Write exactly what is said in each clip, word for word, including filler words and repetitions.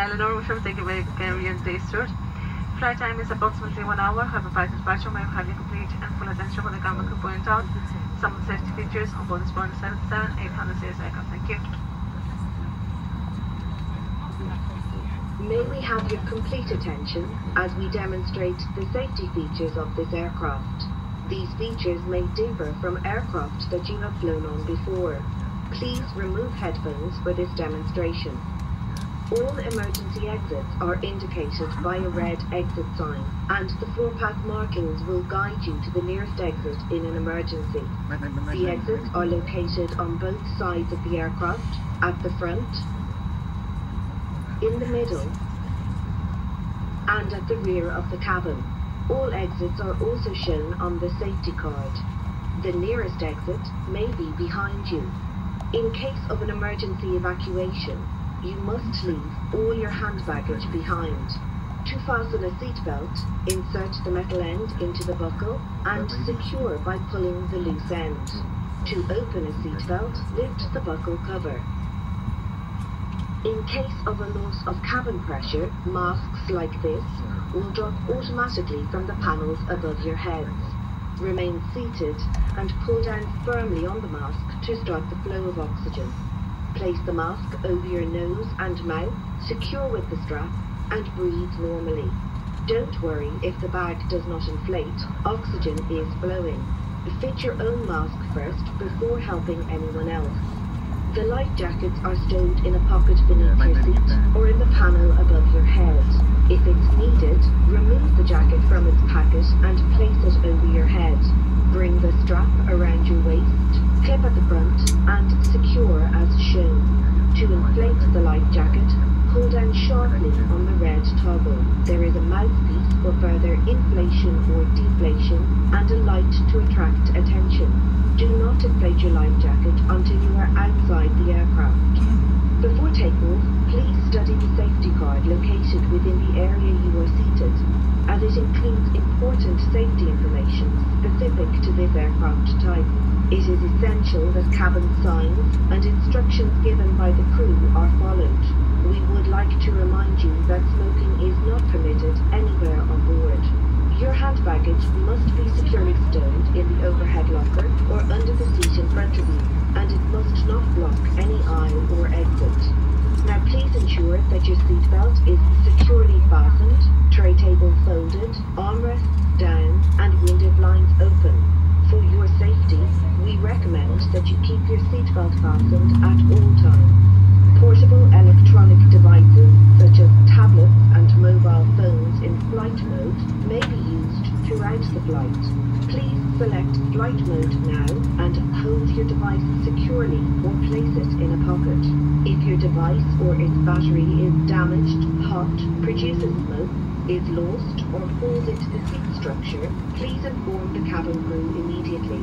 Eleanor, we shall take away Bulgarian day steward. Flight time is approximately one hour. However, prior to departure, may have your complete and full attention when the camera could point out some of the safety features on board this Boeing seven thirty-seven eight hundred series aircraft. Thank you. May we have your complete attention as we demonstrate the safety features of this aircraft. These features may differ from aircraft that you have flown on before. Please remove headphones for this demonstration. All emergency exits are indicated by a red exit sign, and the four-path markings will guide you to the nearest exit in an emergency. The exits are located on both sides of the aircraft, at the front, in the middle, and at the rear of the cabin. All exits are also shown on the safety card. The nearest exit may be behind you. In case of an emergency evacuation, you must leave all your hand baggage behind. To fasten a seatbelt, insert the metal end into the buckle and secure by pulling the loose end. To open a seatbelt, lift the buckle cover. In case of a loss of cabin pressure, masks like this will drop automatically from the panels above your heads. Remain seated and pull down firmly on the mask to start the flow of oxygen. Place the mask over your nose and mouth, secure with the strap, and breathe normally. Don't worry if the bag does not inflate, oxygen is flowing. Fit your own mask first before helping anyone else. The life jackets are stowed in a pocket beneath your seat or in the panel above your head. If it's needed, remove the jacket from its packet and place it over your head. Bring the strap around your waist, clip at the front, and secure as shown. To inflate the life jacket, pull down sharply on the red toggle. There is a mouthpiece for further inflation or deflation, and a light to attract attention. Do not inflate your life jacket until you are outside the aircraft. Before takeoff, please study the safety card located within the area you are seated, as it includes important safety information specific to this aircraft type. It is essential that cabin signs and instructions given by the crew are followed. We would like to remind you that smoking is not permitted anywhere on board. Your hand baggage must be securely stowed in the overhead locker or under the seat in front of you, and it must not block any aisle or exit. Now please ensure that your seatbelt is securely fastened, tray table folded, armrests down, and window blinds open. For your safety, we recommend that you keep your seatbelt fastened at all times. Portable electronic devices such as tablets and mobile phones in flight mode may be used throughout the flight. Please Select flight mode now and hold your device securely or place it in a pocket. If your device or its battery is damaged, hot, produces smoke, is lost or falls into the seat structure, please inform the cabin crew immediately.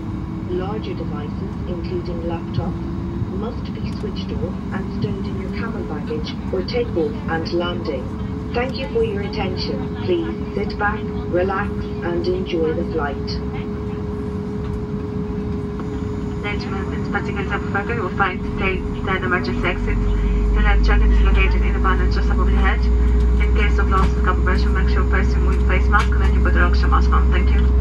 Larger devices, including laptops, must be switched off and stowed in your cabin baggage for takeoff and landing. Thank you for your attention. Please sit back, relax and enjoy the flight. Movements, particularly of Fergal, will find the then emergency exit. The life jacket is located in a bonnet just above the head. In case of loss of compression, make sure person with face mask and then you put an oxygen mask on. Thank you.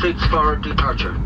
six for departure.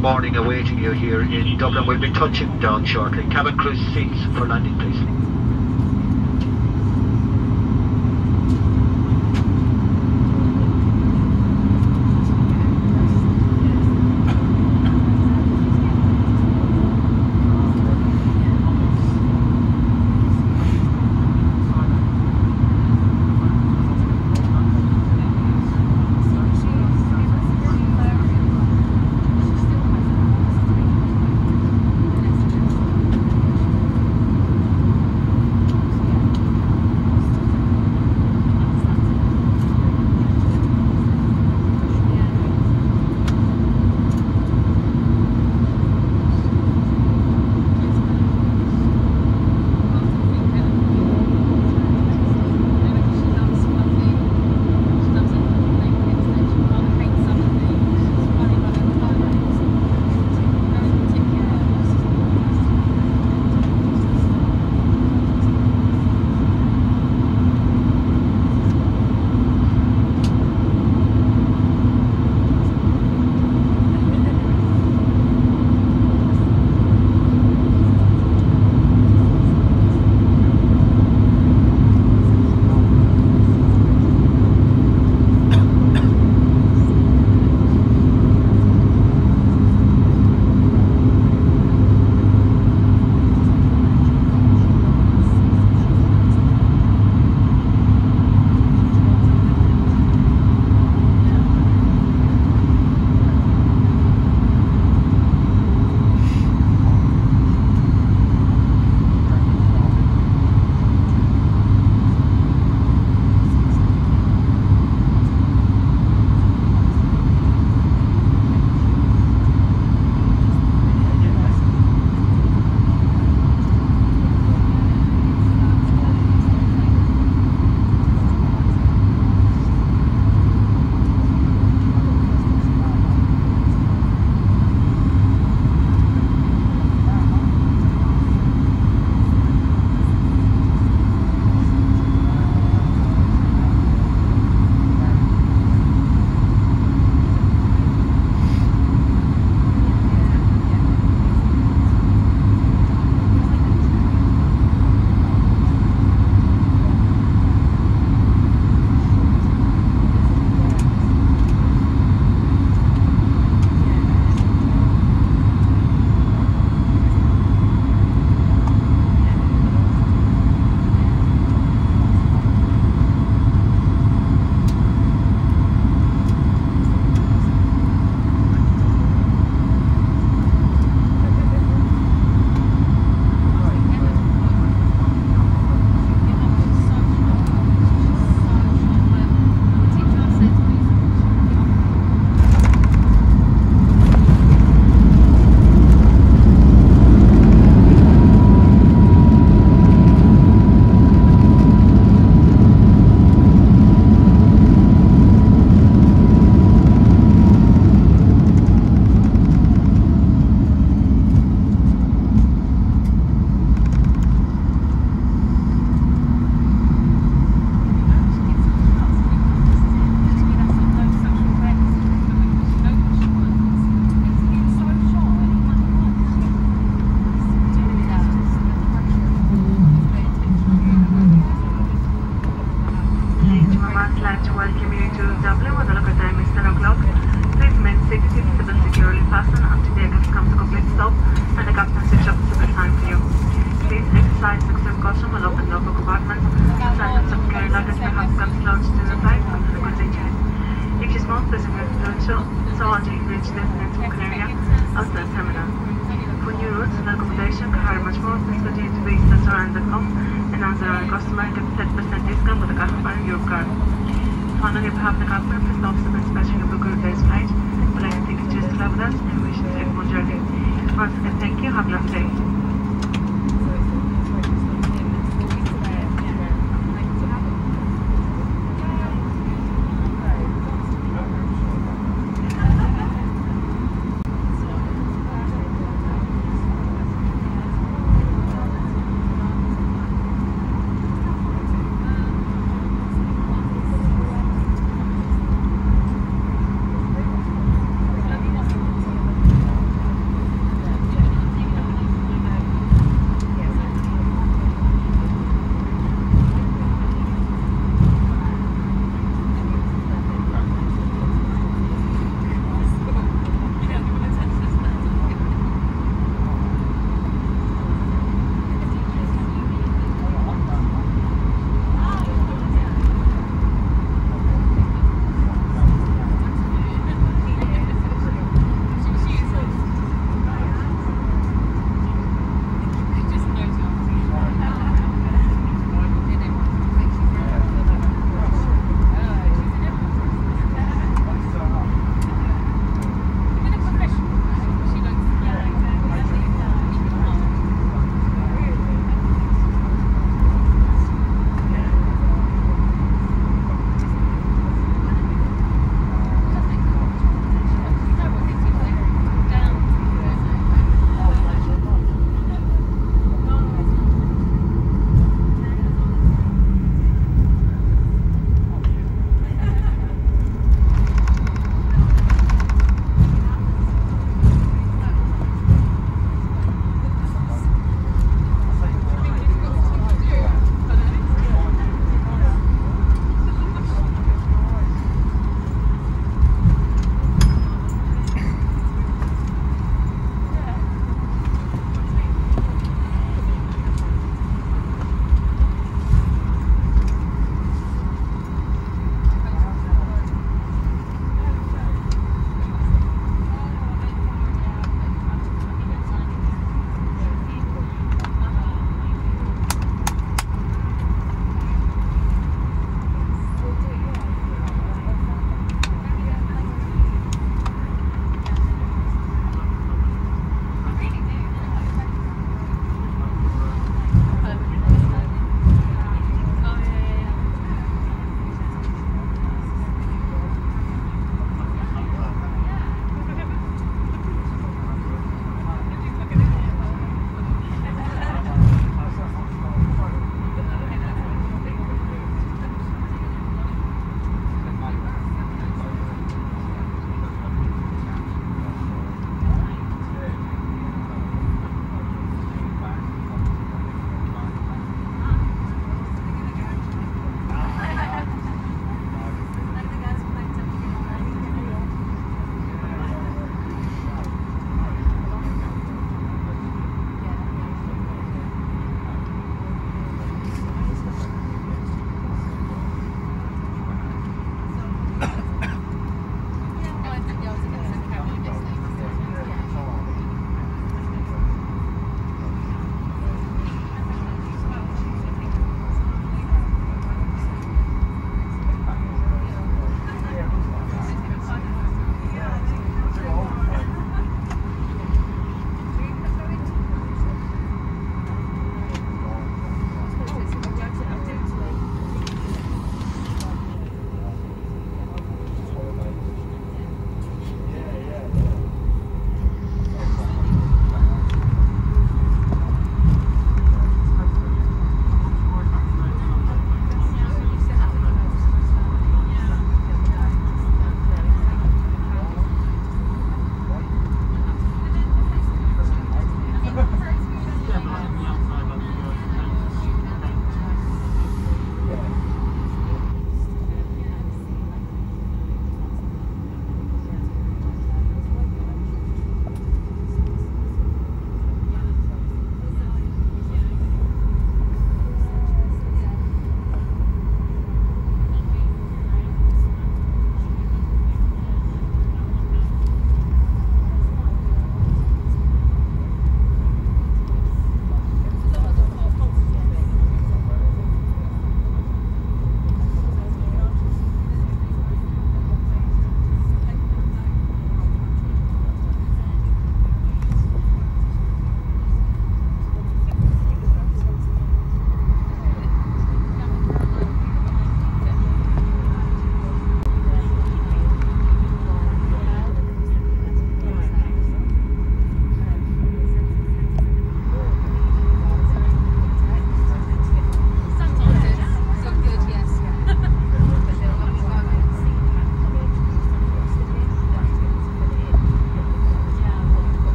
morning awaiting you here in Dublin. We'll be touching down shortly. Cabin crew seats for landing, please.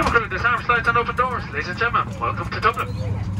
Conclude this hour of Slides on Open Doors. Ladies and gentlemen, welcome to Dublin.